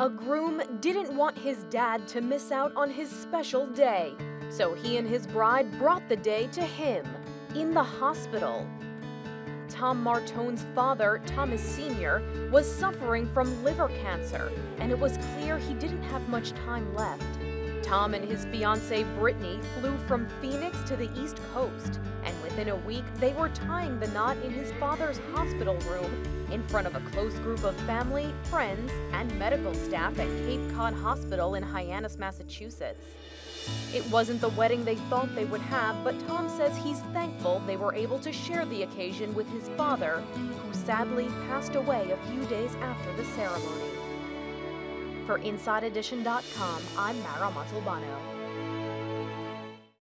A groom didn't want his dad to miss out on his special day, so he and his bride brought the day to him in the hospital. Tom Martone's father, Thomas Sr., was suffering from liver cancer, and it was clear he didn't have much time left. Tom and his fiancée, Brittany, flew from Phoenix to the East Coast, and within a week, they were tying the knot in his father's hospital room in front of a close group of family, friends, and medical staff at Cape Cod Hospital in Hyannis, Massachusetts. It wasn't the wedding they thought they would have, but Tom says he's thankful they were able to share the occasion with his father, who sadly passed away a few days after the ceremony. For InsideEdition.com, I'm Mara Montalbano.